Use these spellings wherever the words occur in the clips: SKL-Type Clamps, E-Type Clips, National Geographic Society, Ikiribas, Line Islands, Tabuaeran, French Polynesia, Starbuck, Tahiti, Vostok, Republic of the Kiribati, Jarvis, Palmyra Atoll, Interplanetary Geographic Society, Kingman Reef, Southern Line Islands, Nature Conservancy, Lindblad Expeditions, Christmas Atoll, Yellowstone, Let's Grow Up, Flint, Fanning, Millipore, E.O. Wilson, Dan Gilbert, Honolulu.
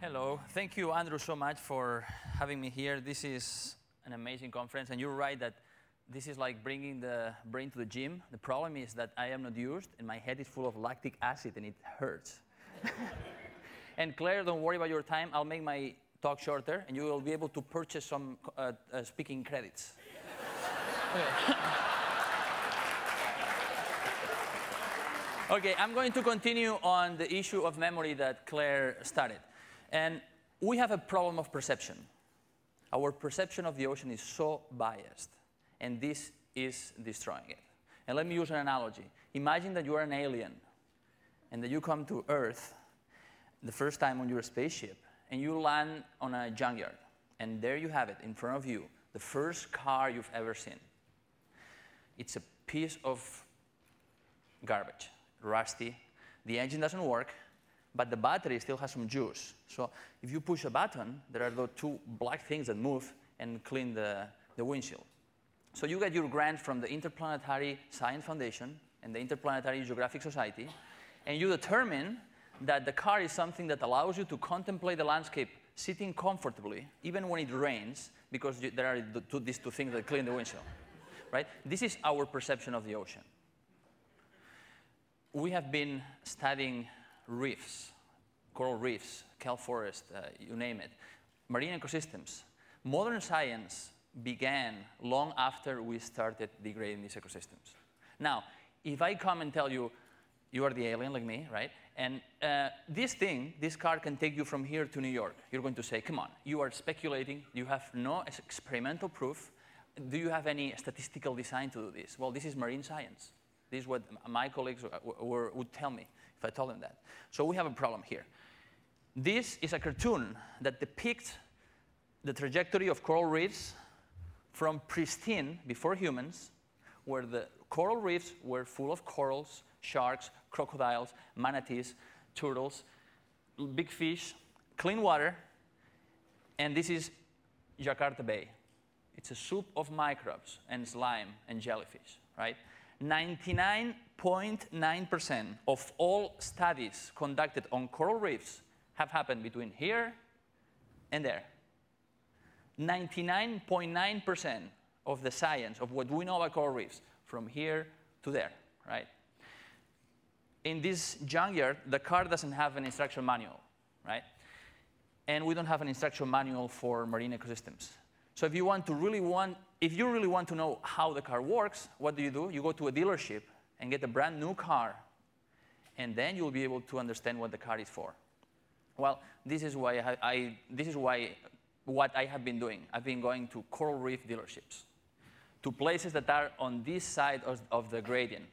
Hello, thank you, Andrew, so much for having me here. This is an amazing conference, and you're right that this is like bringing the brain to the gym. The problem is that I am not used, and my head is full of lactic acid, and it hurts. And Claire, don't worry about your time. I'll make my talk shorter, and you will be able to purchase some speaking credits. Okay, I'm going to continue on the issue of memory that Claire started. And we have a problem of perception. Our perception of the ocean is so biased, and this is destroying it. And let me use an analogy. Imagine that you are an alien, and that you come to Earth the first time on your spaceship, and you land on a junkyard. And there you have it, in front of you, the first car you've ever seen. It's a piece of garbage, rusty. The engine doesn't work, but the battery still has some juice. So if you push a button, there are those two black things that move and clean the windshield. So you get your grant from the Interplanetary Science Foundation and the Interplanetary Geographic Society, and you determine that the car is something that allows you to contemplate the landscape sitting comfortably, even when it rains, because there are these two things that clean the windshield. Right? This is our perception of the ocean. We have been studying reefs, coral reefs, kelp forest, you name it, marine ecosystems. Modern science began long after we started degrading these ecosystems. Now, if I come and tell you, you are the alien like me, right? And this car can take you from here to New York. You're going to say, come on, you are speculating. You have no experimental proof. Do you have any statistical design to do this? Well, this is marine science. This is what my colleagues would tell me if I told them that. So we have a problem here. This is a cartoon that depicts the trajectory of coral reefs from pristine, before humans, where the coral reefs were full of corals, sharks, crocodiles, manatees, turtles, big fish, clean water, and this is Jakarta Bay. It's a soup of microbes and slime and jellyfish, right? 99.9% of all studies conducted on coral reefs have happened between here and there. 99.9% of the science of what we know about coral reefs from here to there, right? In this junkyard, the car doesn't have an instruction manual, right? And we don't have an instruction manual for marine ecosystems. So if you really want to know how the car works, what do? You go to a dealership and get a brand new car, and then you'll be able to understand what the car is for. Well, this is why what I have been doing. I've been going to coral reef dealerships, to places that are on this side of the gradient,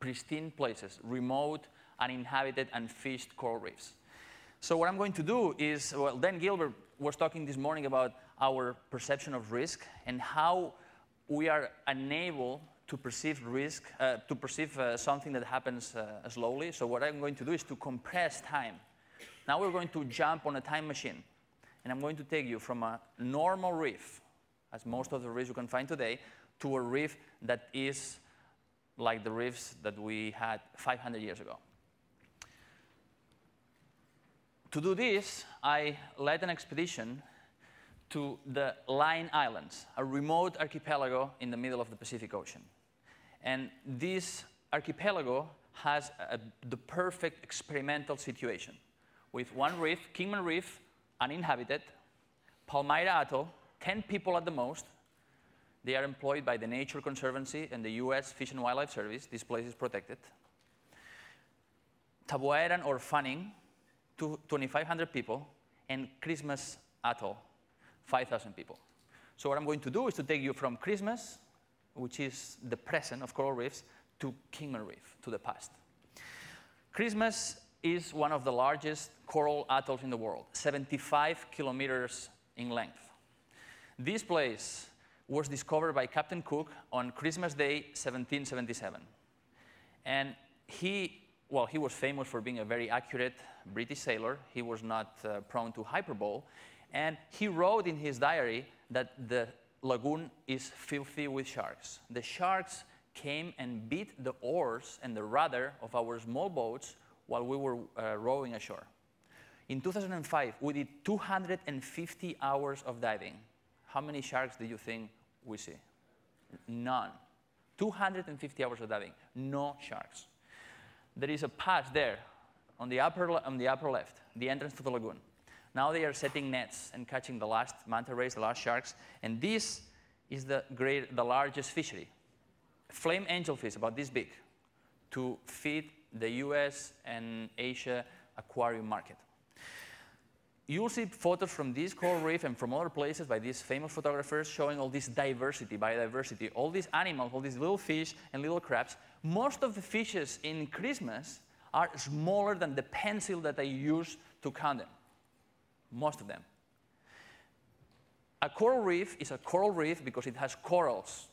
pristine places, remote, uninhabited, and fished coral reefs. So what I'm going to do is, well, Dan Gilbert was talking this morning about our perception of risk and how we are unable to perceive risk, something that happens slowly. So what I'm going to do is to compress time. Now we're going to jump on a time machine, and I'm going to take you from a normal reef, as most of the reefs you can find today, to a reef that is like the reefs that we had 500 years ago. To do this, I led an expedition to the Line Islands, a remote archipelago in the middle of the Pacific Ocean. And this archipelago has the perfect experimental situation, with one reef, Kingman Reef, uninhabited, Palmyra Atoll, 10 people at the most. They are employed by the Nature Conservancy and the US Fish and Wildlife Service. This place is protected. Tabuaeran or Fanning, 2,500 people, and Christmas Atoll, 5,000 people. So what I'm going to do is to take you from Christmas, which is the present of coral reefs, to Kingman Reef, to the past. Christmas is one of the largest coral atolls in the world, 75 kilometers in length. This place was discovered by Captain Cook on Christmas Day, 1777. And he was famous for being a very accurate British sailor. He was not prone to hyperbole. And he wrote in his diary that the lagoon is filthy with sharks. The sharks came and bit the oars and the rudder of our small boats while we were rowing ashore. In 2005, we did 250 hours of diving. How many sharks do you think we see? None. 250 hours of diving, no sharks. There is a patch there on the upper left, the entrance to the lagoon. Now they are setting nets and catching the last manta rays, the last sharks, and this is the largest fishery. Flame angelfish, about this big, to feed the US and Asia aquarium market. You'll see photos from this coral reef and from other places by these famous photographers showing all this diversity, biodiversity, all these animals, all these little fish and little crabs. Most of the fishes in Christmas are smaller than the pencil that I use to count them, most of them. A coral reef is a coral reef because it has corals.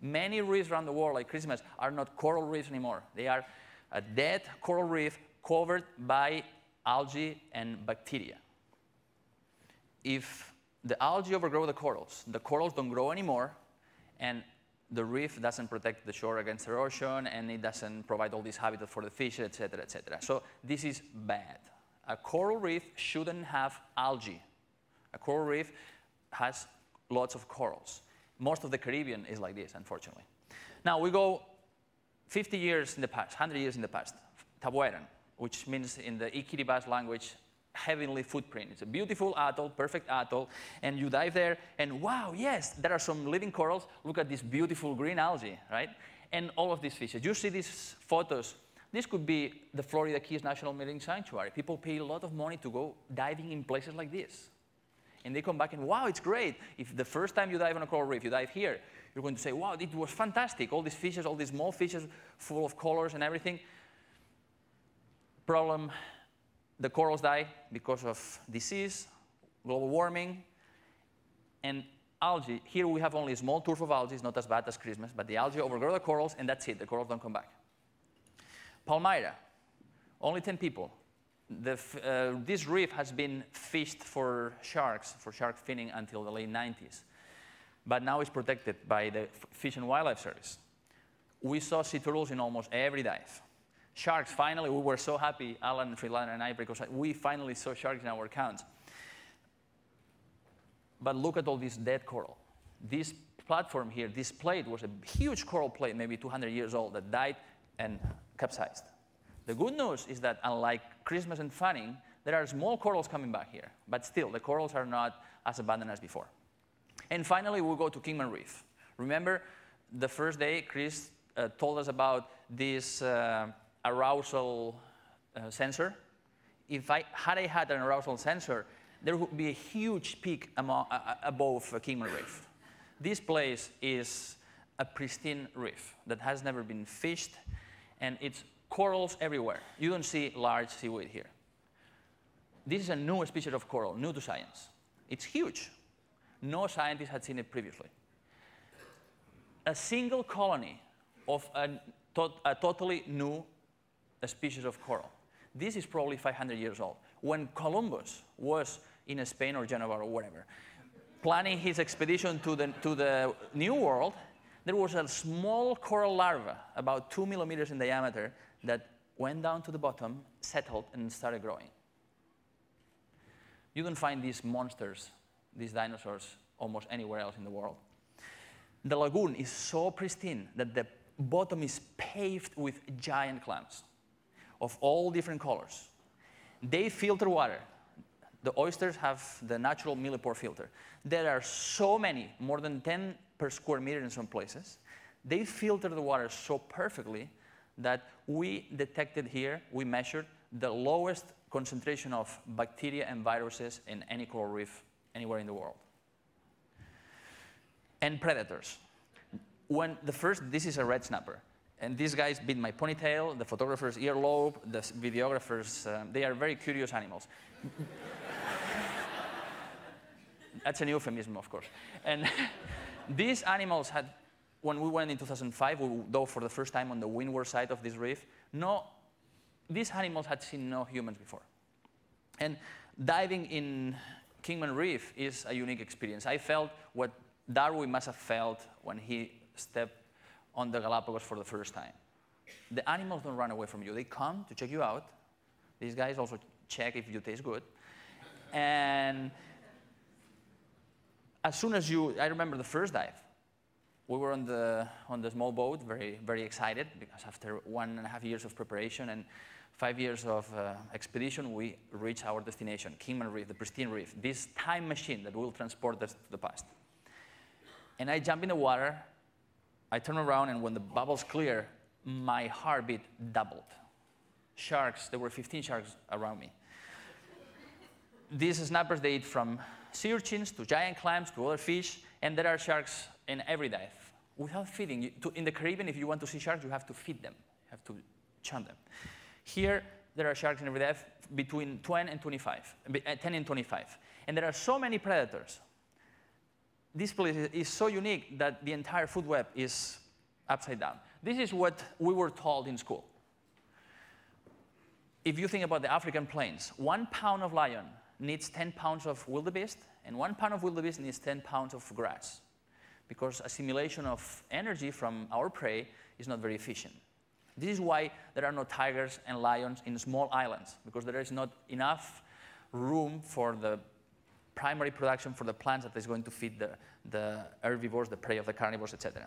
Many reefs around the world, like Christmas, are not coral reefs anymore. They are a dead coral reef covered by algae and bacteria. If the algae overgrow the corals don't grow anymore, and the reef doesn't protect the shore against erosion, and it doesn't provide all this habitat for the fish, et cetera, et cetera. So this is bad. A coral reef shouldn't have algae. A coral reef has lots of corals. Most of the Caribbean is like this, unfortunately. Now we go 50 years in the past, 100 years in the past, Tabuaeran, which means in the Ikiribas language, heavenly footprint. It's a beautiful atoll, perfect atoll, and you dive there, and wow, yes, there are some living corals. Look at this beautiful green algae, right? And all of these fishes. You see these photos. This could be the Florida Keys National Marine Sanctuary. People pay a lot of money to go diving in places like this. And they come back and, wow, it's great. If the first time you dive on a coral reef, you dive here, you're going to say, wow, it was fantastic. All these fishes, all these small fishes full of colors and everything. Problem, the corals die because of disease, global warming, and algae. Here we have only a small turf of algae. It's not as bad as Christmas, but the algae overgrow the corals, and that's it. The corals don't come back. Palmyra, only 10 people. This reef has been fished for sharks, for shark finning until the late 90s. But now it's protected by the Fish and Wildlife Service. We saw sea turtles in almost every dive. Sharks, finally, we were so happy, Alan Friedlander and I, because we finally saw sharks in our accounts. But look at all this dead coral. This platform here, this plate was a huge coral plate, maybe 200 years old, that died and capsized. The good news is that unlike Christmas and Fanning, there are small corals coming back here, but still, the corals are not as abundant as before. And finally, we'll go to Kingman Reef. Remember the first day, Chris told us about this arousal sensor? If I had an arousal sensor, there would be a huge peak above Kingman Reef. This place is a pristine reef that has never been fished, and it's corals everywhere. You don't see large seaweed here. This is a new species of coral, new to science. It's huge. No scientist had seen it previously. A single colony of a totally new species of coral. This is probably 500 years old. When Columbus was in Spain or Geneva or wherever, planning his expedition to the New World, there was a small coral larva, about 2 millimeters in diameter, that went down to the bottom, settled, and started growing. You don't find these monsters, these dinosaurs, almost anywhere else in the world. The lagoon is so pristine that the bottom is paved with giant clams of all different colors. They filter water. The oysters have the natural millipore filter. There are so many, more than 10 per square meter in some places. They filter the water so perfectly that we detected here, we measured the lowest concentration of bacteria and viruses in any coral reef anywhere in the world. And predators. This is a red snapper. And these guys bit my ponytail, the photographer's earlobe, the videographer's, they are very curious animals. That's an euphemism, of course. And These animals had, when we went in 2005, we dove for the first time on the windward side of this reef. These animals had seen no humans before. And diving in Kingman Reef is a unique experience. I felt what Darwin must have felt when he stepped on the Galapagos for the first time. The animals don't run away from you. They come to check you out. These guys also check if you taste good. And as soon as you, I remember the first dive. We were on the small boat, very, very excited, because after 1.5 years of preparation and 5 years of expedition, we reached our destination, Kingman Reef, the pristine reef, this time machine that will transport us to the past. And I jump in the water, I turn around, and when the bubbles clear, my heartbeat doubled. Sharks, there were 15 sharks around me. These snappers, they eat from sea urchins to giant clams to other fish, and there are sharks in every dive, without feeding. In the Caribbean, if you want to see sharks, you have to feed them, you have to hunt them. Here, there are sharks in every dive between 10 and 25. And there are so many predators. This place is so unique that the entire food web is upside down. This is what we were told in school. If you think about the African plains, 1 pound of lion needs 10 pounds of wildebeest, and 1 pound of wildebeest needs 10 pounds of grass, because assimilation of energy from our prey is not very efficient. This is why there are no tigers and lions in small islands, because there is not enough room for the primary production for the plants that is going to feed the herbivores, the prey of the carnivores, etc.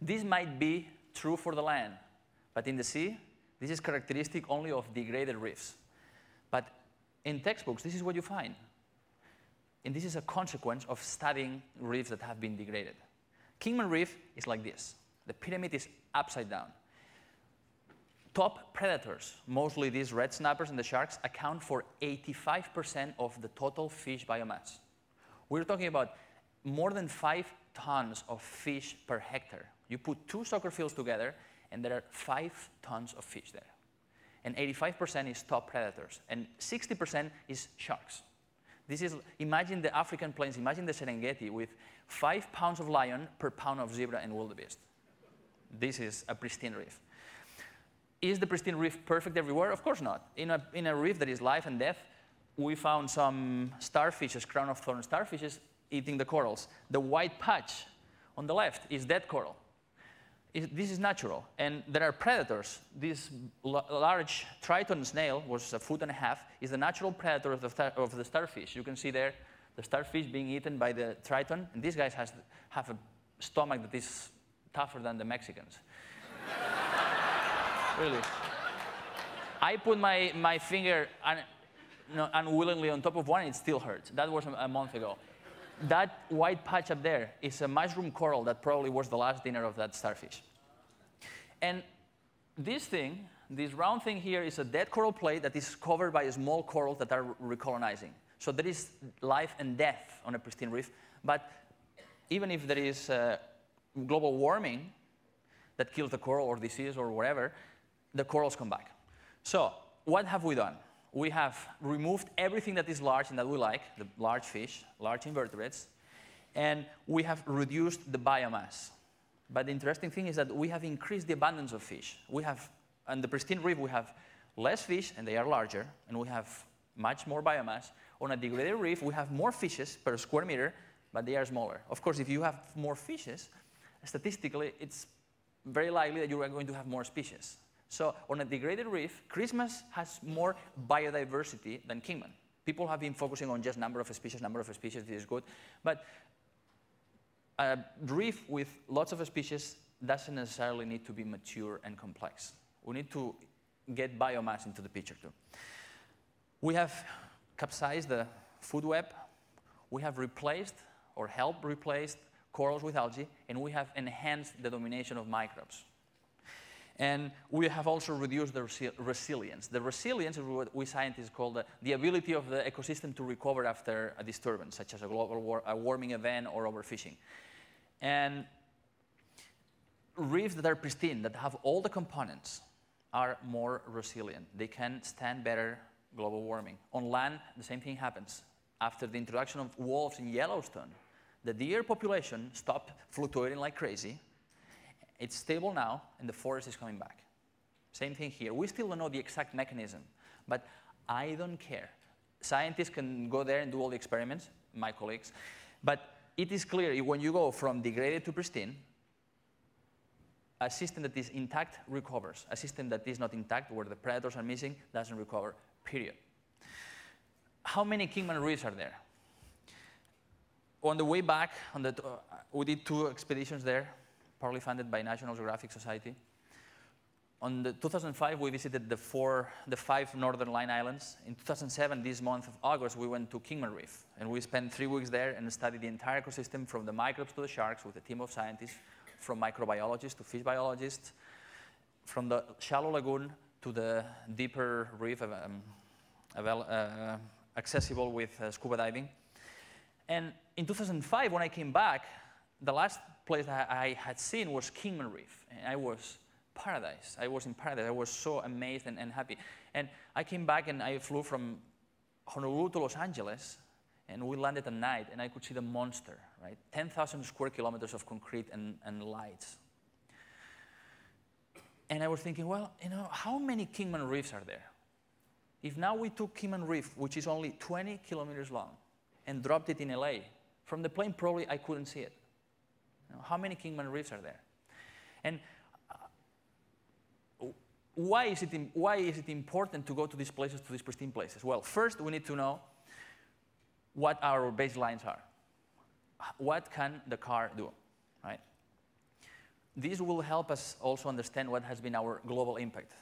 This might be true for the land, but in the sea, this is characteristic only of degraded reefs. But in textbooks, this is what you find. And this is a consequence of studying reefs that have been degraded. Kingman Reef is like this. The pyramid is upside down. Top predators, mostly these red snappers and the sharks, account for 85% of the total fish biomass. We're talking about more than 5 tons of fish per hectare. You put two soccer fields together, and there are 5 tons of fish there. And 85% is top predators, and 60% is sharks. This is, imagine the African plains, imagine the Serengeti with 5 pounds of lion per pound of zebra and wildebeest. This is a pristine reef. Is the pristine reef perfect everywhere? Of course not. In a reef that is life and death, we found some starfishes, crown of thorns starfishes, eating the corals. The white patch on the left is dead coral. This is natural, and there are predators. This large triton snail was a foot and a half, is the natural predator of the starfish. You can see there the starfish being eaten by the triton, and these guys have a stomach that is tougher than the Mexicans. Really. I put my finger unwillingly on top of one, and it still hurts. That was a month ago. That white patch up there is a mushroom coral that probably was the last dinner of that starfish. And this thing, this round thing here, is a dead coral plate that is covered by small corals that are recolonizing. So there is life and death on a pristine reef. But even if there is global warming that kills the coral or disease or whatever, the corals come back. So what have we done? We have removed everything that is large and that we like, the large fish, large invertebrates, and we have reduced the biomass. But the interesting thing is that we have increased the abundance of fish. We have, on the pristine reef, we have less fish, and they are larger, and we have much more biomass. On a degraded reef, we have more fishes per square meter, but they are smaller. Of course, if you have more fishes, statistically, it's very likely that you are going to have more species. So on a degraded reef, Christmas has more biodiversity than Kingman. People have been focusing on just number of species, this is good. But a reef with lots of species doesn't necessarily need to be mature and complex. We need to get biomass into the picture too. We have capsized the food web. We have replaced or helped replace corals with algae, and we have enhanced the domination of microbes. And we have also reduced the resilience. The resilience is what we scientists call the ability of the ecosystem to recover after a disturbance, such as a global warming event or overfishing. And reefs that are pristine, that have all the components, are more resilient. They can stand better global warming. On land, the same thing happens. After the introduction of wolves in Yellowstone, that the air population stopped fluctuating like crazy. It's stable now, and the forest is coming back. Same thing here. We still don't know the exact mechanism, but I don't care. Scientists can go there and do all the experiments, my colleagues, but it is clear when you go from degraded to pristine, a system that is intact recovers. A system that is not intact, where the predators are missing, doesn't recover, period. How many Kingman reefs are there? On the way back, we did 2 expeditions there, partly funded by National Geographic Society. On the 2005, we visited the 5 Northern Line Islands. In 2007, this month of August, we went to Kingman Reef, and we spent 3 weeks there and studied the entire ecosystem from the microbes to the sharks with a team of scientists, from microbiologists to fish biologists, from the shallow lagoon to the deeper reef accessible with scuba diving. And in 2005, when I came back, the last place I had seen was Kingman Reef, and I was paradise. I was in paradise. I was so amazed and happy. And I came back, and I flew from Honolulu to Los Angeles, and we landed at night, and I could see the monster, right? 10,000 square kilometers of concrete and lights. And I was thinking, well, you know, how many Kingman Reefs are there? If now we took Kingman Reef, which is only 20 kilometers long, and dropped it in LA, from the plane probably I couldn't see it. You know, how many Kingman Reefs are there? And why is it important to go to these places, to these pristine places? Well, first we need to know what our baselines are. What can the car do, right? This will help us also understand what has been our global impact.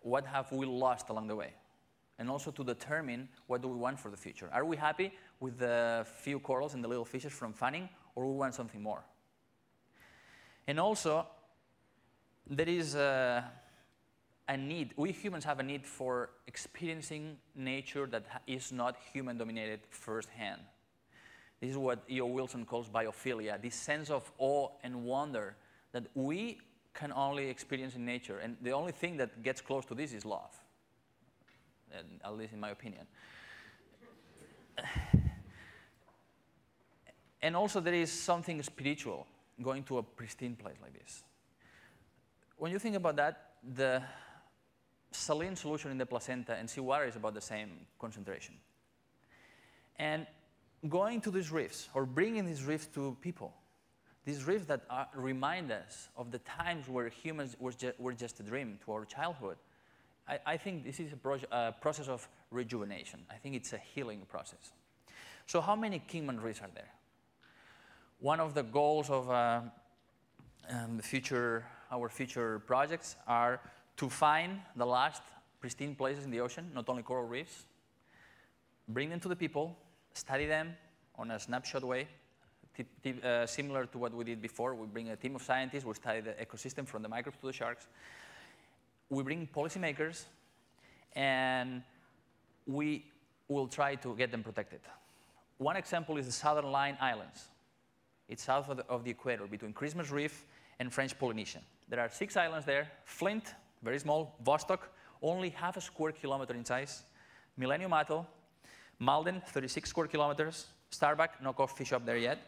What have we lost along the way? And also to determine what do we want for the future. Are we happy with the few corals and the little fishes from Fanning, or we want something more? And also, there is a need. We humans have a need for experiencing nature that is not human-dominated firsthand. This is what E.O. Wilson calls biophilia, this sense of awe and wonder that we can only experience in nature. And the only thing that gets close to this is love, at least in my opinion. And also there is something spiritual going to a pristine place like this. When you think about that, the saline solution in the placenta and seawater is about the same concentration. And going to these reefs, or bringing these reefs to people, these reefs that remind us of the times where humans were just a dream, to our childhood, I think this is a process of rejuvenation. I think it's a healing process. So how many Kingman reefs are there? One of the goals of our future projects are to find the last pristine places in the ocean, not only coral reefs, bring them to the people, study them on a snapshot way, similar to what we did before. We bring a team of scientists, we study the ecosystem from the microbes to the sharks. We bring policymakers, and we will try to get them protected. One example is the Southern Line Islands. It's south of the equator, between Christmas Reef and French Polynesia. There are 6 islands there. Flint, very small. Vostok, only half a square kilometer in size. Millennium Atoll. Malden, 36 square kilometers. Starbuck, no coffee shop there yet.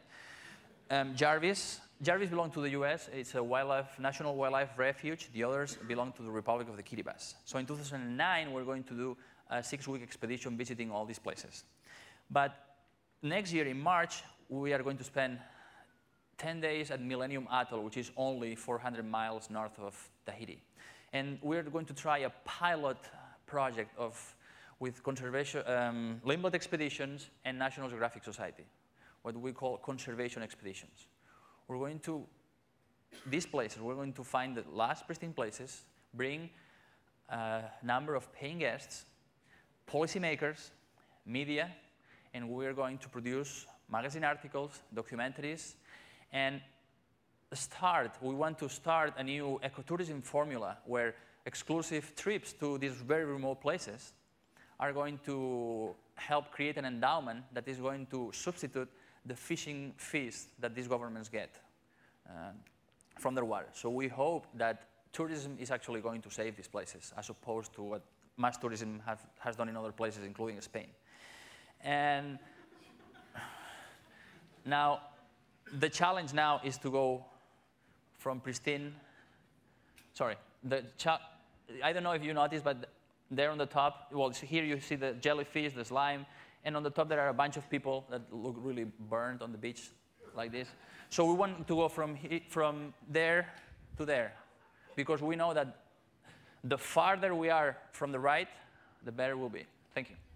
Jarvis. Jarvis belongs to the US. It's a national wildlife refuge. The others belong to the Republic of the Kiribati. So in 2009, we're going to do a 6-week expedition visiting all these places. But next year in March, we are going to spend 10 days at Millennium Atoll, which is only 400 miles north of Tahiti. And we're going to try a pilot project with conservation, Lindblad Expeditions and National Geographic Society, what we call conservation expeditions. We're going to these places. We're going to find the last pristine places, bring a number of paying guests, policymakers, media, and we're going to produce magazine articles, documentaries, and we want to start a new ecotourism formula where exclusive trips to these very remote places are going to help create an endowment that is going to substitute the fishing fees that these governments get from their water. So we hope that tourism is actually going to save these places, as opposed to what mass tourism has done in other places, including Spain. And Now, the challenge now is to go from pristine, sorry, I don't know if you noticed, but there on the top, well, so here you see the jellyfish, the slime, and on the top there are a bunch of people that look really burnt on the beach like this. So we want to go from there to there, because we know that the farther we are from the right, the better we'll be. Thank you.